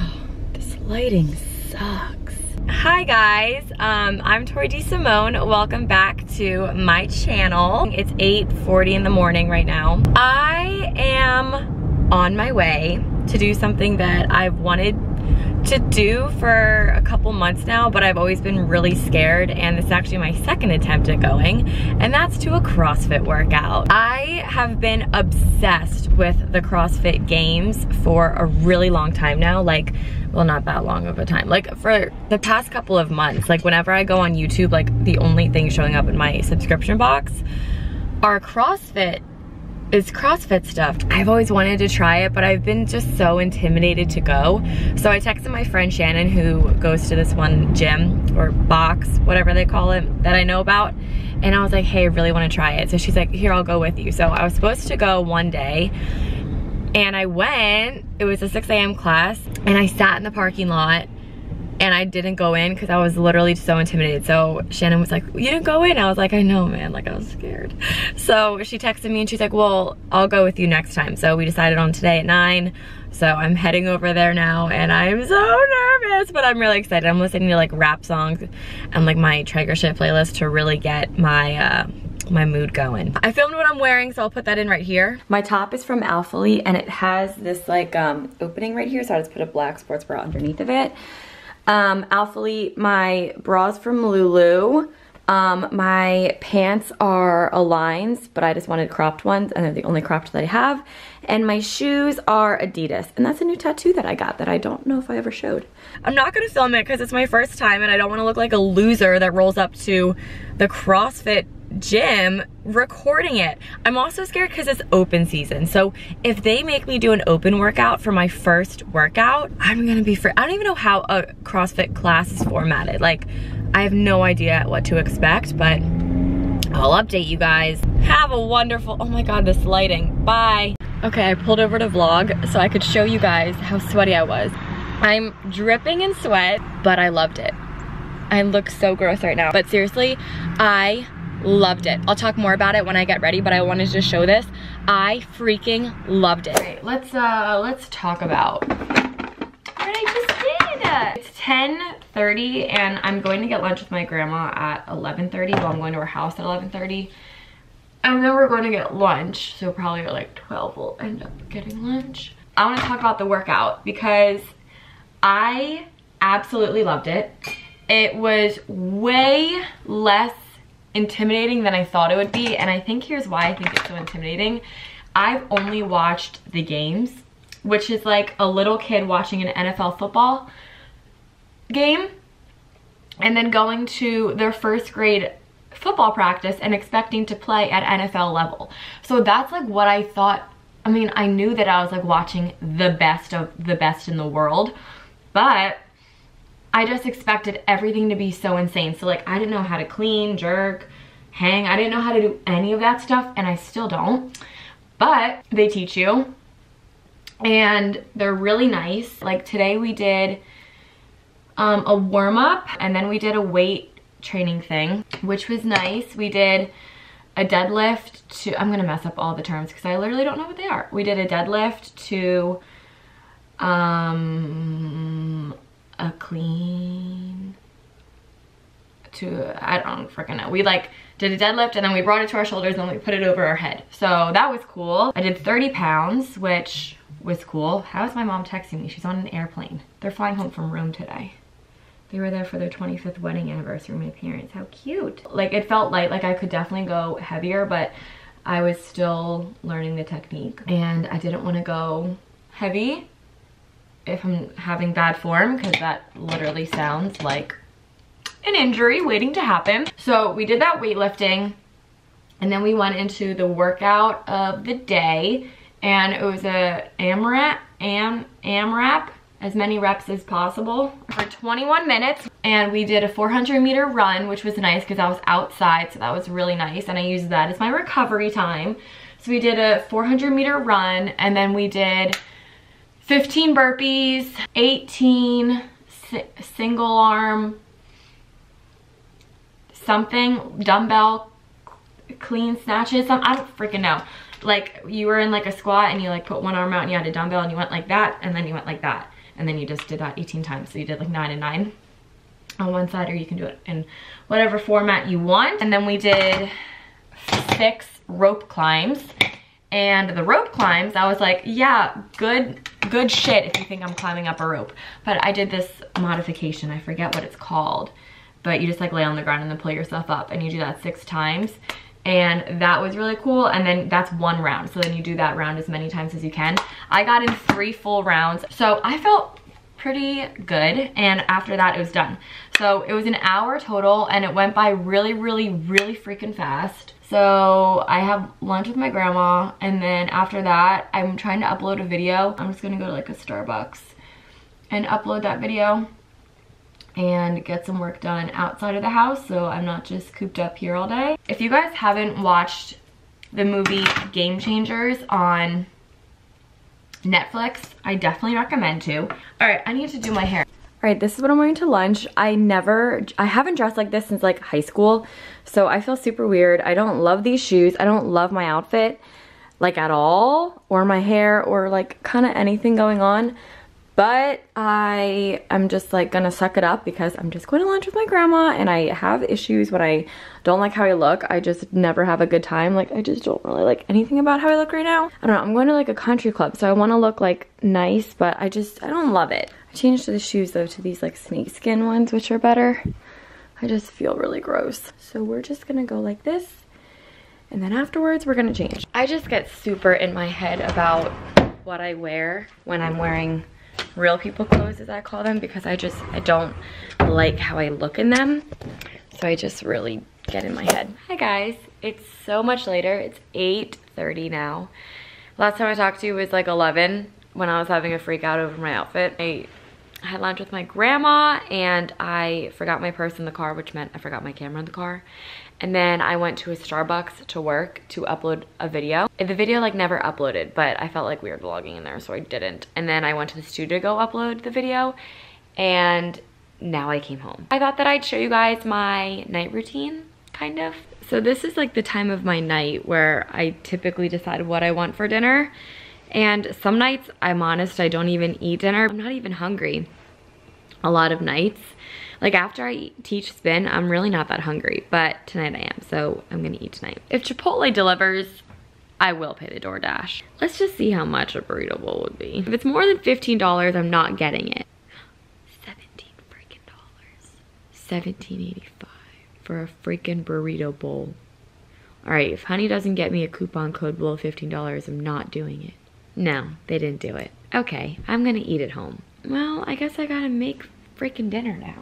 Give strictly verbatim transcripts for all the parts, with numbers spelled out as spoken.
Oh, this lighting sucks. Hi guys, um, I'm Tori DeSimone. Welcome back to my channel. It's eight forty in the morning right now. I am on my way to do something that I've wanted to do for a couple months now, but I've always been really scared, and this is actually my second attempt at going, and that's to a CrossFit workout. I have been obsessed with the CrossFit games for a really long time now, like, well, not that long of a time, like for the past couple of months. Like whenever I go on YouTube, like the only thing showing up in my subscription box are CrossFit It's CrossFit stuff. I've always wanted to try it, but I've been just so intimidated to go. So I texted my friend Shannon, who goes to this one gym or box, whatever they call it, that I know about. And I was like, hey, I really want to try it. So she's like, here, I'll go with you. So I was supposed to go one day, and I went. It was a six A M class, and I sat in the parking lot, and I didn't go in because I was literally so intimidated. So Shannon was like, you didn't go in? I was like, I know, man, like I was scared. So she texted me and she's like, well, I'll go with you next time. So we decided on today at nine. So I'm heading over there now, and I'm so nervous, but I'm really excited. I'm listening to like rap songs and like my Traeger shit playlist to really get my, uh, my mood going. I filmed what I'm wearing, so I'll put that in right here. My top is from Alphalete, and it has this like um, opening right here. So I just put a black sports bra underneath of it. Um, Alphalete, my bras from Lulu, um, my pants are Aligns, but I just wanted cropped ones, and they're the only cropped that I have, and my shoes are Adidas, and that's a new tattoo that I got that I don't know if I ever showed. I'm not gonna film it because it's my first time, and I don't wanna look like a loser that rolls up to the CrossFit gym recording it. I'm also scared because it's open season, so if they make me do an open workout for my first workout, I'm gonna be free. I don't even know how a CrossFit class is formatted. Like, I have no idea what to expect, but I'll update you guys. Have a wonderful, oh my god, this lighting, bye. Okay, I pulled over to vlog so I could show you guys how sweaty I was. I'm dripping in sweat, but I loved it. I look so gross right now, but seriously, I loved it. I'll talk more about it when I get ready, but I wanted to just show this. I freaking loved it. Right, let's uh let's talk about what I just did. It's ten thirty, and I'm going to get lunch with my grandma at eleven thirty. Well, I'm going to her house at eleven thirty, and then we're going to get lunch, so probably at like twelve we'll end up getting lunch. I want to talk about the workout because I absolutely loved it. It was way less intimidating than I thought it would be, and I think here's why I think it's so intimidating. I've only watched the games, which is like a little kid watching an N F L football game and then going to their first grade football practice and expecting to play at N F L level. So that's like what I thought. I mean, I knew that I was like watching the best of the best in the world, but I just expected everything to be so insane. So like, I didn't know how to clean, jerk, hang. I didn't know how to do any of that stuff, and I still don't. But they teach you, and they're really nice. Like today we did um, a warm-up, and then we did a weight training thing, which was nice. We did a deadlift to, I'm gonna mess up all the terms because I literally don't know what they are. We did a deadlift to, um, a clean to, I don't freaking know. We like did a deadlift, and then we brought it to our shoulders, and we put it over our head. So that was cool. I did thirty pounds, which was cool. How is my mom texting me? She's on an airplane. They're flying home from Rome today. They were there for their twenty-fifth wedding anniversary, my parents. How cute. Like, it felt light. Like, I could definitely go heavier, but I was still learning the technique, and I didn't want to go heavy if I'm having bad form, because that literally sounds like an injury waiting to happen. So we did that weightlifting, and then we went into the workout of the day, and it was a AMRAP, am, AMRAP, as many reps as possible for twenty-one minutes. And we did a four hundred meter run, which was nice because I was outside, so that was really nice, and I used that as my recovery time. So we did a four hundred meter run, and then we did fifteen burpees, eighteen si single arm something, dumbbell clean snatches, some, I don't freaking know. Like, you were in like a squat, and you like put one arm out, and you had a dumbbell, and you went like that, and then you went like that. and then you just did that eighteen times. So you did like nine and nine on one side, or you can do it in whatever format you want. And then we did six rope climbs, and the rope climbs, I was like, yeah, good, good shit if you think I'm climbing up a rope. But I did this modification, I forget what it's called, but you just like lay on the ground and then pull yourself up, and you do that six times. And that was really cool. And then that's one round. So then you do that round as many times as you can. I got in three full rounds. So I felt pretty good. And after that, it was done. So it was an hour total, and it went by really, really, really freaking fast. So I have lunch with my grandma. And then after that, I'm trying to upload a video. I'm just gonna go to like a Starbucks and upload that video and get some work done outside of the house, so I'm not just cooped up here all day. If you guys haven't watched the movie Game Changers on Netflix, I definitely recommend to. All right, I need to do my hair. All right, this is what I'm wearing to lunch. I never, I haven't dressed like this since like high school, so I feel super weird. I don't love these shoes. I don't love my outfit, like at all, or my hair, or like kind of anything going on. But I am just like gonna suck it up because I'm just going to lunch with my grandma, and I have issues when I don't like how I look. I just never have a good time. Like I just don't really like anything about how I look right now. I don't know, I'm going to like a country club, so I wanna look like nice, but I just, I don't love it. I changed the shoes though to these like snakeskin ones, which are better. I just feel really gross. So we're just gonna go like this, and then afterwards we're gonna change. I just get super in my head about what I wear when I'm wearing real people clothes, as I call them, because I just, I don't like how I look in them. So I just really get in my head. Hi guys, it's so much later. It's eight thirty now. Last time I talked to you was like eleven, when I was having a freak out over my outfit. I had lunch with my grandma, and I forgot my purse in the car, which meant I forgot my camera in the car. And then I went to a Starbucks to work to upload a video. The video like never uploaded, but I felt like weird vlogging in there, so I didn't. And then I went to the studio to go upload the video, and now I came home. I thought that I'd show you guys my night routine, kind of. So this is like the time of my night where I typically decide what I want for dinner. And some nights, I'm honest, I don't even eat dinner. I'm not even hungry a lot of nights. Like after I eat, teach spin, I'm really not that hungry, but tonight I am, so I'm gonna eat tonight. If Chipotle delivers, I will pay the DoorDash. Let's just see how much a burrito bowl would be. If it's more than fifteen dollars, I'm not getting it. seventeen freaking dollars. seventeen eighty-five for a freaking burrito bowl. All right, if honey doesn't get me a coupon code below fifteen dollars, I'm not doing it. No, they didn't do it. Okay, I'm gonna eat at home. Well, I guess I gotta make freaking dinner now.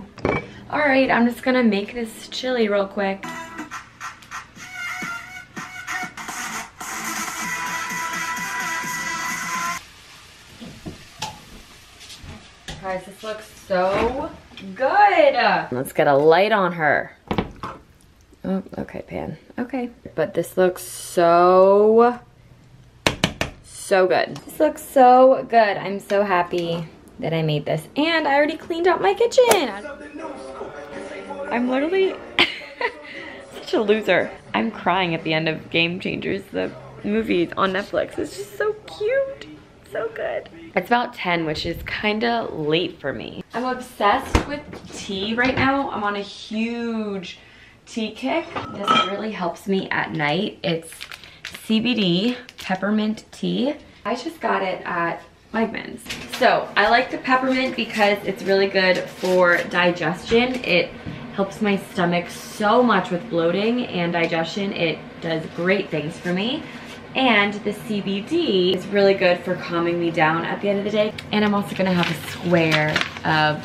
All right, I'm just gonna make this chili real quick. Guys, this looks so good. Let's get a light on her. Oh, okay, pan. Okay. But this looks so, so good. This looks so good. I'm so happy that I made this, and I already cleaned out my kitchen. I'm literally such a loser. I'm crying at the end of Game Changers, the movies on Netflix. It's just so cute, so good. It's about ten, which is kinda late for me. I'm obsessed with tea right now. I'm on a huge tea kick. This really helps me at night. It's C B D peppermint tea. I just got it at Wegmans. So I like the peppermint because it's really good for digestion. It helps my stomach so much with bloating and digestion. It does great things for me. And the C B D is really good for calming me down at the end of the day. And I'm also gonna have a square of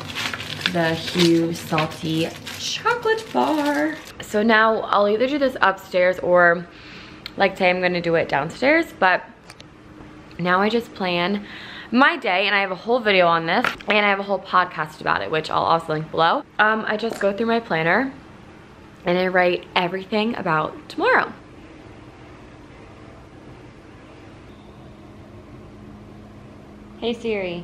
the Hu salty chocolate bar. So now I'll either do this upstairs, or like today I'm gonna do it downstairs, but now I just plan my day, and I have a whole video on this, and I have a whole podcast about it, which I'll also link below. Um, I just go through my planner, and I write everything about tomorrow. Hey Siri,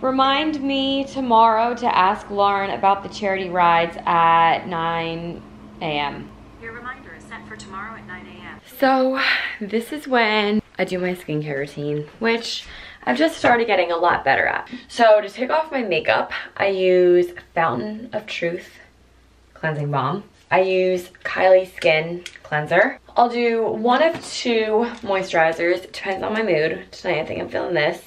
remind me tomorrow to ask Lauren about the charity rides at nine A M Your reminder is set for tomorrow at nine A M So this is when I do my skincare routine, which I've just started getting a lot better at. So to take off my makeup, I use Fountain of Truth Cleansing Balm. I use Kylie Skin Cleanser. I'll do one of two moisturizers, depends on my mood. Tonight I think I'm feeling this.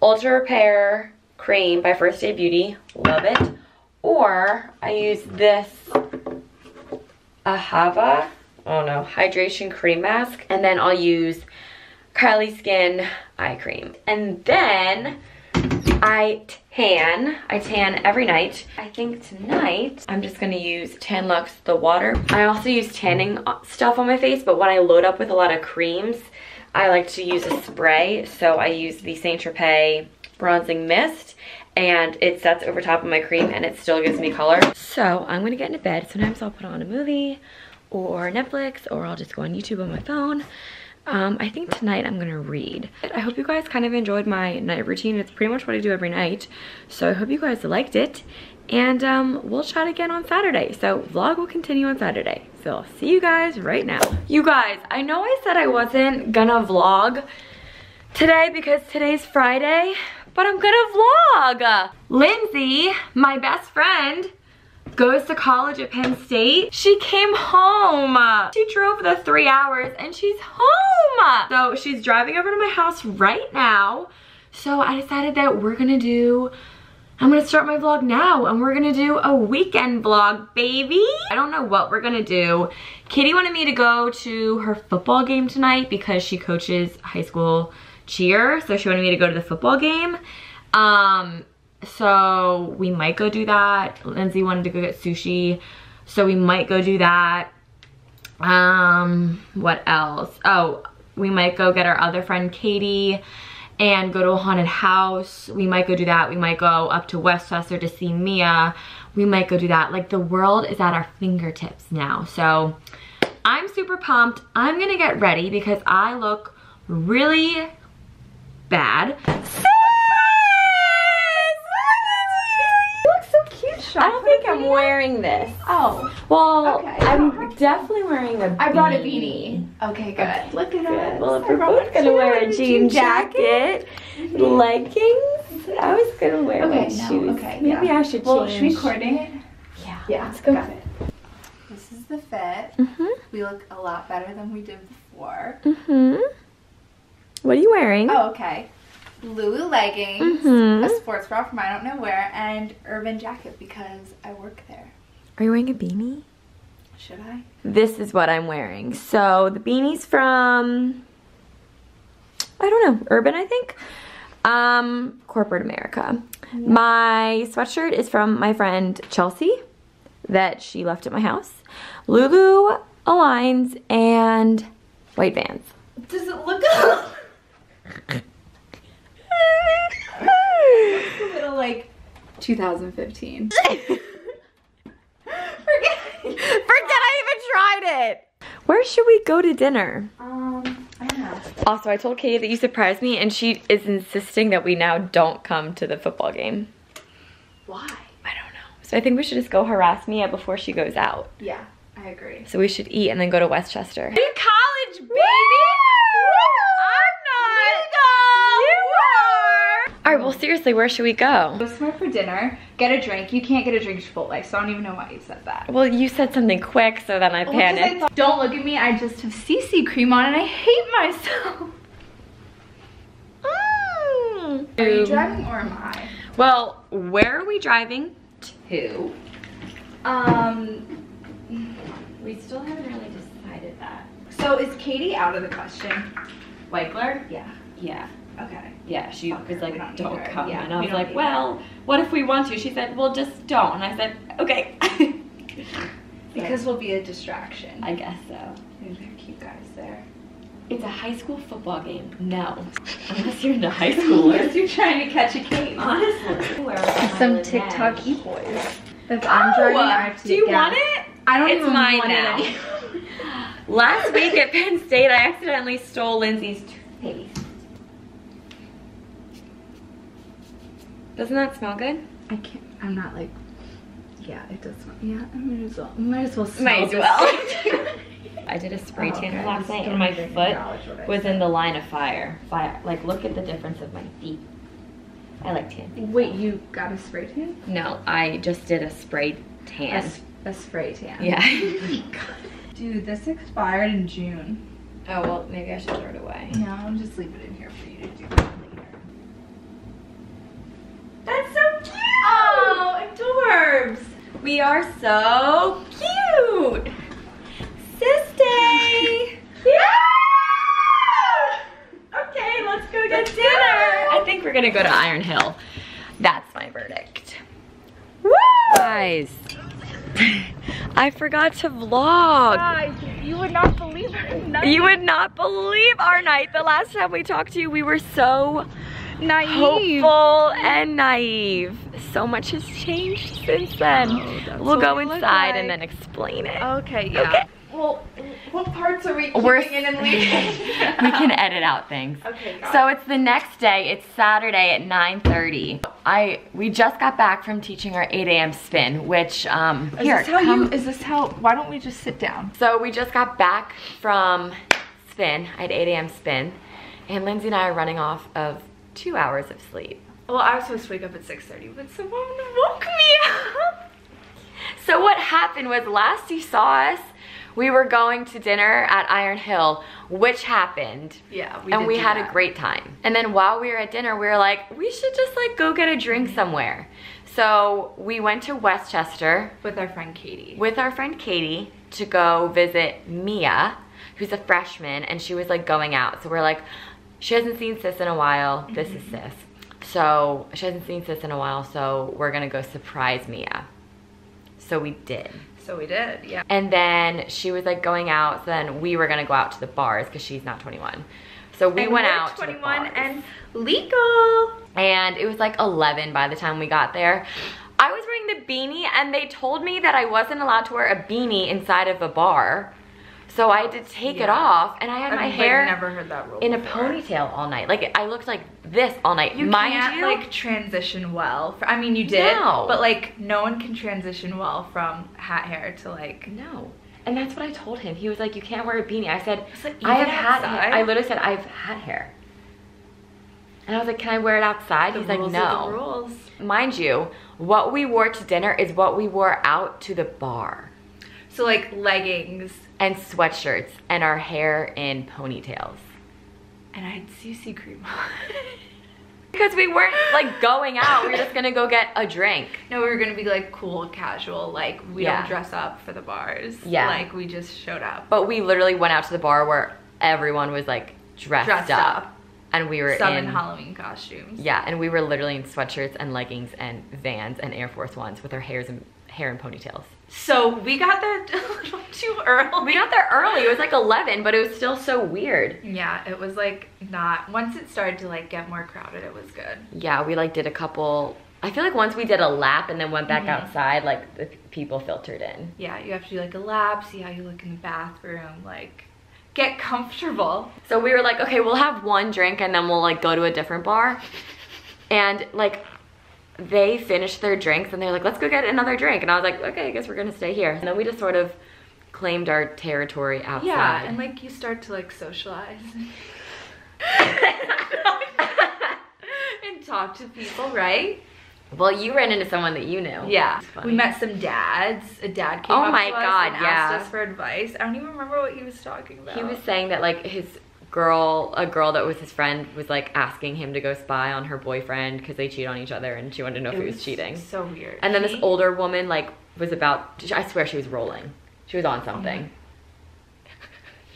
Ultra Repair Cream by First Aid Beauty, love it. Or I use this Ahava, oh no, Hydration Cream Mask. And then I'll use Kylie Skin Eye Cream. And then I tan. I tan every night. I think tonight I'm just gonna use Tan Luxe the water. I also use tanning stuff on my face, but when I load up with a lot of creams, I like to use a spray. So I use the Saint Tropez Bronzing Mist, and it sets over top of my cream and it still gives me color. So I'm gonna get into bed. Sometimes I'll put on a movie or Netflix, or I'll just go on YouTube on my phone. Um, I think tonight I'm gonna read. I hope you guys kind of enjoyed my night routine. It's pretty much what I do every night. So I hope you guys liked it. And um, we'll chat again on Saturday. So vlog will continue on Saturday. So I'll see you guys right now. You guys, I know I said I wasn't gonna vlog today because today's Friday, but I'm gonna vlog. Lindsay, my best friend, goes to college at Penn State. She came home. She drove the three hours and she's home. So she's driving over to my house right now. So I decided that we're gonna do, I'm gonna start my vlog now and we're gonna do a weekend vlog, baby. I don't know what we're gonna do. Kitty wanted me to go to her football game tonight because she coaches high school cheer. So she wanted me to go to the football game. Um, So we might go do that. Lindsay wanted to go get sushi, so we might go do that. Um, what else? Oh, we might go get our other friend Katie and go to a haunted house. We might go do that. We might go up to Westchester to see Mia. We might go do that. Like, the world is at our fingertips now. So I'm super pumped. I'm gonna get ready because I look really bad. I don't think I'm wearing this. Oh. Well, okay. I'm definitely wearing a beanie. I brought a beanie. Okay, good. Okay, look at that. Well, if we're both going to wear a jean jacket, jacket leggings, I was going to wear okay, my no, shoes. Okay, Maybe yeah. I should change. Well, should we coordinate? Yeah. Yeah, let's go. Got it. This is the fit. Mm-hmm. We look a lot better than we did before. Mm-hmm. What are you wearing? Oh, okay. Lulu leggings, mm-hmm. a sports bra from I don't know where, and Urban jacket because I work there. Are you wearing a beanie? Should I? This is what I'm wearing. So the beanie's from, I don't know, Urban, I think. Um, corporate America. Mm-hmm. My sweatshirt is from my friend Chelsea that she left at my house. Lulu, Aligns, and white Vans. Does it look up? It's a little like two thousand fifteen. Forget, Forget I even tried it. Where should we go to dinner? Um, I don't know. Also, I told Katie that you surprised me, and she is insisting that we now don't come to the football game. Why? I don't know. So I think we should just go harass Mia before she goes out. Yeah, I agree. So we should eat and then go to Westchester. Are you college, baby? All right, well, seriously, where should we go? Go somewhere for dinner, get a drink. You can't get a drink at Chipotle, so I don't even know why you said that. Well, you said something quick, so then I well, panicked. I thought, don't look at me, I just have C C cream on and I hate myself. Mm. Are you driving or am I? Well, where are we driving to? Um, we still haven't really decided that. So is Katie out of the question? Weigler? Yeah. Yeah. Okay. Yeah, she was like, don't, don't come. Yeah, and I was we like, well, that. What if we want to? She said, well, just don't. And I said, okay. Because we'll be a distraction. I guess so. Maybe they're cute guys there. It's a high school football game. No. Unless you're in a high school. Unless you're trying to catch a game. Honestly. Some TikTok e-boys. If I'm driving, I have to do you down. Want it? I don't it's even mine want now. It anymore. Last week at Penn State, I accidentally stole Lindsay's toothpaste. Doesn't that smell good? I can't, I'm not like, yeah, it does smell, yeah, I might as well, I might as well smell might as well. I did a spray oh, tan okay. last night, and my foot was in the line of fire. fire. Like, look at the difference of my feet. I like tan. Wait, you got a spray tan? No, I just did a spray tan. A, a spray tan. Yeah. Oh my God. Dude, this expired in June. Oh, well, maybe I should throw it away. Yeah, I'll just leave it in here for you to do that later. That's so cute! Oh, adorbs! We are so cute! Sis Day! Yeah! Okay, let's go get let's dinner! Go. I think we're gonna go to Iron Hill. That's my verdict. Woo! Guys, I forgot to vlog. Guys. You would not believe our night. You would not believe our night. The last time we talked to you, we were so naive. Hopeful and naive. So much has changed since then. Oh, we'll go we inside like. and then explain it. Okay, yeah. Okay. Well, what parts are we keeping we're, in and leaving? We can edit out things. Okay, so it. it's the next day. It's Saturday at nine thirty. I we just got back from teaching our eight A M spin, which um. Is here, this how come, you? Is this how? Why don't we just sit down? So we just got back from spin. I had eight A M spin, and Lindsay and I are running off of two hours of sleep. Well, I was supposed to wake up at six thirty, but someone woke me up. So what happened was last you saw us. We were going to dinner at Iron Hill, which happened. Yeah, we And did we had that. a great time. And then while we were at dinner, we were like, we should just like go get a drink somewhere. So we went to Westchester. With our friend Katie. With our friend Katie to go visit Mia, who's a freshman, and she was like going out. So we're like, she hasn't seen sis in a while. This mm-hmm. is sis. So she hasn't seen sis in a while, so we're gonna go surprise Mia. So we did. So we did, yeah. And then she was like going out, so then we were gonna go out to the bars because she's not twenty-one. So we and went out twenty-one to the bars. And legal. And it was like eleven by the time we got there. I was wearing the beanie and they told me that I wasn't allowed to wear a beanie inside of a bar. So I had to take yeah. it off, and I had I've my hair never heard that rule in before. a ponytail all night. Like, I looked like this all night. You Mind can't, you? like, transition well. For, I mean, you did, no. but, like, no one can transition well from hat hair to, like... No. And that's what I told him. He was like, you can't wear a beanie. I said, like, I have hat hair. I literally said, I have hat hair. And I was like, can I wear it outside? The He's like, no. The rules. Mind you, what we wore to dinner is what we wore out to the bar. So, like, leggings... and sweatshirts, and our hair in ponytails. And I had C C cream on. Because we weren't like going out, we were just gonna go get a drink. No, we were gonna be like cool, casual, like we yeah. don't dress up for the bars. Yeah. Like we just showed up. But we literally went out to the bar where everyone was like dressed, dressed up. up. And we were Some in, in Halloween costumes. Yeah, and we were literally in sweatshirts and leggings and Vans and Air Force Ones with our hairs and hair in ponytails. So we got there a little too early. We got there early. It was like eleven, but it was still so weird. Yeah, it was like not. Once it started to like get more crowded, it was good. Yeah, we like did a couple. I feel like once we did a lap and then went back mm-hmm. outside, like the people filtered in. Yeah, you have to do like a lap, see how you look in the bathroom, like get comfortable. So we were like, okay, we'll have one drink and then we'll like go to a different bar. And like... they finished their drinks and they're like, let's go get another drink. And I was like, okay, I guess we're gonna stay here. And then we just sort of claimed our territory outside. Yeah, and like you start to like socialize and talk to people, right? Well, you ran into someone that you knew. Yeah, we met some dads. A dad came oh up my to God, us and yeah. asked us for advice. I don't even remember what he was talking about. He was saying that like his girl, a girl that was his friend was like asking him to go spy on her boyfriend because they cheat on each other and she wanted to know it if he was, was cheating. So weird. And then this older woman like was about, I swear she was rolling. She was on something. Oh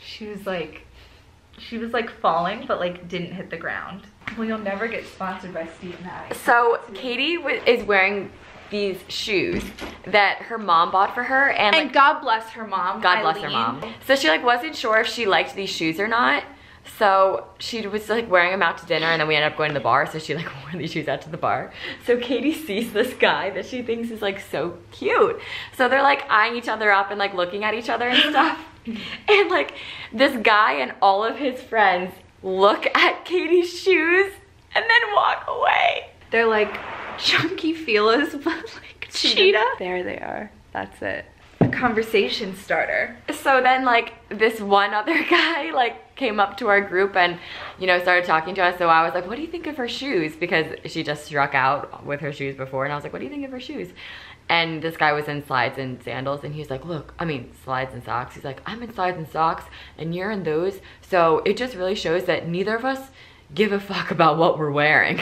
she was like, she was like falling but like didn't hit the ground. Well, you'll never get sponsored by Steve and I. So Katie w is wearing these shoes that her mom bought for her. And, and like, God bless her mom. God Eileen. bless her mom. So she like wasn't sure if she liked these shoes or not. So she was like wearing them out to dinner and then we ended up going to the bar. So she like wore these shoes out to the bar. So Katie sees this guy that she thinks is like so cute. So they're like eyeing each other up and like looking at each other and stuff. And like this guy and all of his friends look at Katie's shoes and then walk away. They're like chunky feelers, but like cheetah. There they are. That's it. conversation starter. So then like this one other guy like came up to our group and, you know, started talking to us. So I was like, what do you think of her shoes? Because she just struck out with her shoes before. And I was like, what do you think of her shoes? And this guy was in slides and sandals, and he's like, look, I mean, slides and socks. He's like, I'm in slides and socks, and you're in those. So it just really shows that neither of us give a fuck about what we're wearing.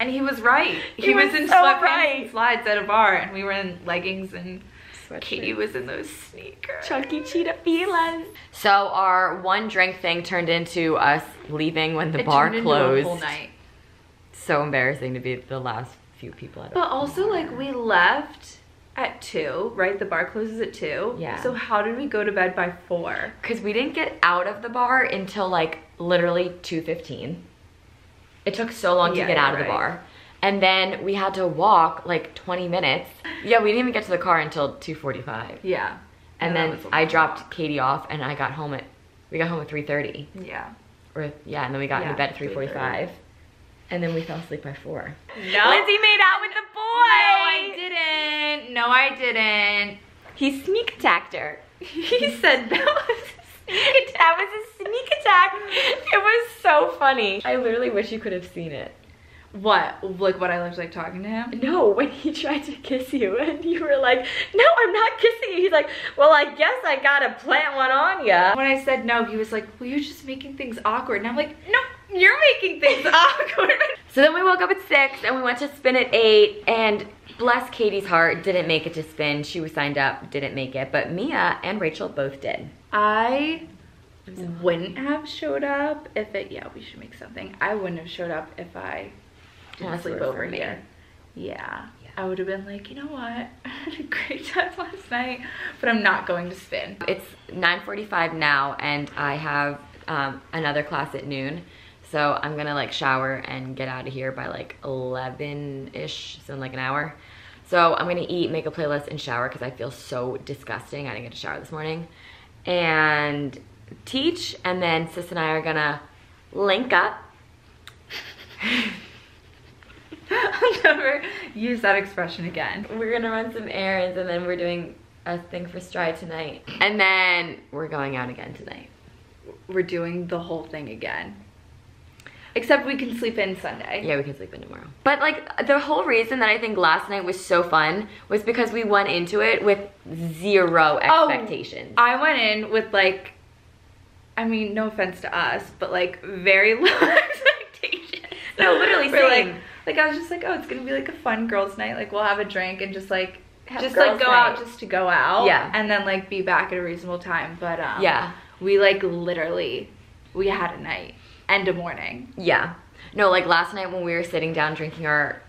And he was right. He, he was, was in so sweatpants right. and slides at a bar, and we were in leggings, and Sweatshirt. Katie was in those sneakers. Chunky cheetah feelings. So our one drink thing turned into us leaving when the it bar closed. Into a whole night. So embarrassing to be the last few people at but also bar. Like we left at two, right? The bar closes at two. Yeah, so how did we go to bed by four? Because we didn't get out of the bar until like literally two fifteen. It took so long yeah, to get out right. of the bar, and then we had to walk like twenty minutes. Yeah, we didn't even get to the car until two forty-five. Yeah, and, and then I dropped Katie off, and I got home at we got home at three thirty. Yeah, or yeah, and then we got yeah, into bed at three forty-five. And then we fell asleep by four. No. Lindsay made out with the boy! No, I didn't. No, I didn't. He sneak attacked her. He said that was a sneak attack. That was a sneak attack. It was so funny. I literally wish you could have seen it. What? Like what I looked like talking to him? No, when he tried to kiss you and you were like, no, I'm not kissing you. He's like, well, I guess I gotta plant one on ya. When I said no, he was like, well, you're just making things awkward. And I'm like, no. You're making things awkward. So then we woke up at six and we went to spin at eight, and bless Katie's heart, didn't make it to spin. She was signed up, didn't make it, but Mia and Rachel both did. I wouldn't have showed up if it, yeah, we should make something. I wouldn't have showed up if I didn't Unless sleep over here. Yeah. yeah. I would have been like, you know what? I had a great time last night, but I'm not going to spin. It's nine forty-five now, and I have um, another class at noon. So I'm gonna like shower and get out of here by like eleven-ish, so in like an hour. So I'm gonna eat, make a playlist, and shower because I feel so disgusting. I didn't get to shower this morning. And teach, and then Sis and I are gonna link up. I'll never use that expression again. We're gonna run some errands, and then we're doing a thing for Stride tonight. And then we're going out again tonight. We're doing the whole thing again. Except we can sleep in Sunday. Yeah, we can sleep in tomorrow. But like the whole reason that I think last night was so fun was because we went into it with zero expectations. Oh, I went in with like, I mean, no offense to us, but like very low expectations. No, literally saying. Like, like I was just like, oh, it's gonna be like a fun girls' night. Like we'll have a drink and just like, have just like go night. out just to go out. Yeah. And then like be back at a reasonable time. But um, yeah, we like literally, we had a night. End of morning. Yeah. No, like last night when we were sitting down drinking our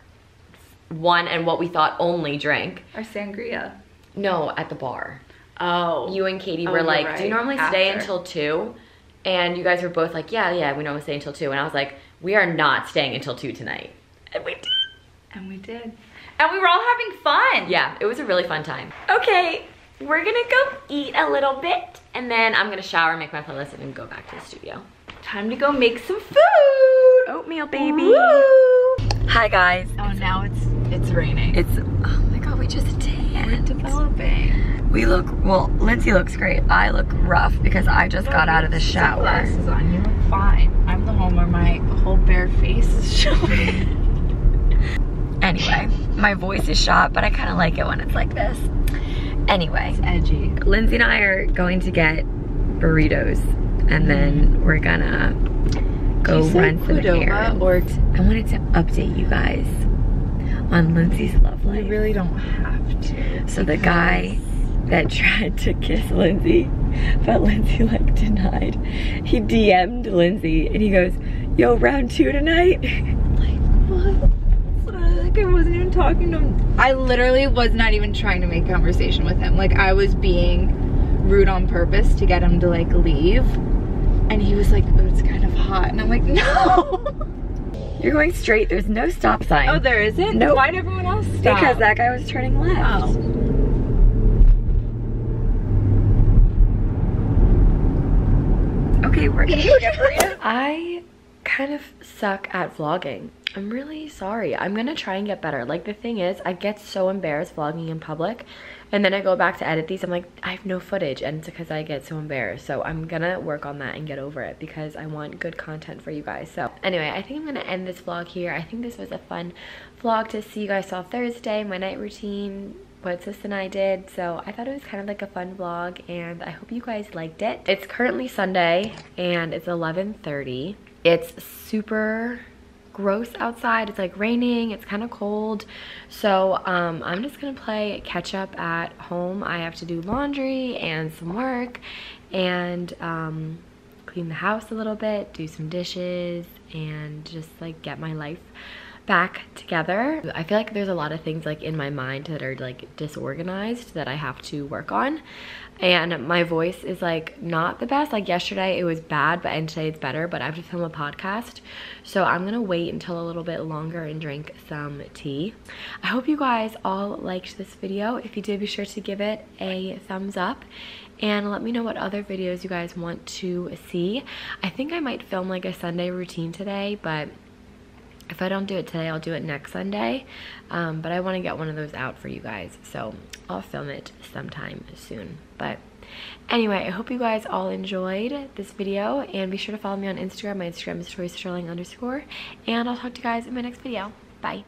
one and what we thought only drink. Our sangria. No, at the bar. Oh. You and Katie oh, were like, right. do you normally After. stay until two? And you guys were both like, yeah, yeah, we normally stay until two. And I was like, we are not staying until two tonight. And we did. And we did. And we were all having fun. Yeah, it was a really fun time. Okay, we're gonna go eat a little bit. And then I'm gonna shower, make my playlist, and then go back to the studio. Time to go make some food. Oatmeal, baby. Woo. Hi, guys. Oh, it's, now it's it's raining. It's, oh my God, we just tan. We're developing. We look, well, Lindsay looks great. I look rough because I just no, got out of the shower. Glasses on, you look fine. I'm the home where my whole bare face is showing. Anyway, my voice is shot, but I kind of like it when it's like this. Anyway. It's edgy. Lindsay and I are going to get burritos. And then we're gonna go run some errands. Or I wanted to update you guys on Lindsay's love life. You really don't have to. So the guy that tried to kiss Lindsay, but Lindsay like denied, he D M'd Lindsay and he goes, yo, round two tonight? Like, what? Like I wasn't even talking to him. I literally was not even trying to make conversation with him. Like I was being rude on purpose to get him to like leave. And he was like, oh, it's kind of hot. And I'm like, no. You're going straight. There's no stop sign. Oh, there isn't? Nope. Why'd everyone else stop? Because that guy was turning left. Oh. Okay, we're gonna get burritos. I kind of suck at vlogging. I'm really sorry. I'm gonna try and get better. Like, the thing is, I get so embarrassed vlogging in public, and then I go back to edit these, I'm like, I have no footage, and it's because I get so embarrassed. So I'm gonna work on that and get over it, because I want good content for you guys. So anyway, I think I'm gonna end this vlog here. I think this was a fun vlog to see you guys saw Thursday, my night routine, what sis and I did. So I thought it was kind of like a fun vlog, and I hope you guys liked it. It's currently Sunday, and it's eleven thirty. It's super gross outside. It's like raining, it's kind of cold. So um, I'm just gonna play catch up at home. I have to do laundry and some work, and um, clean the house a little bit, do some dishes, and just like get my life back together. I feel like there's a lot of things like in my mind that are like disorganized that I have to work on, and my voice is like not the best. Like yesterday it was bad, but and today it's better, but I have to film a podcast, so I'm gonna wait until a little bit longer and drink some tea. I hope you guys all liked this video. If you did, be sure to give it a thumbs up and let me know what other videos you guys want to see. I think I might film like a Sunday routine today, but if I don't do it today, I'll do it next Sunday. Um, but I want to get one of those out for you guys, so I'll film it sometime soon. But anyway, I hope you guys all enjoyed this video, and be sure to follow me on Instagram. My Instagram is Tori Sterling underscore, and I'll talk to you guys in my next video. Bye.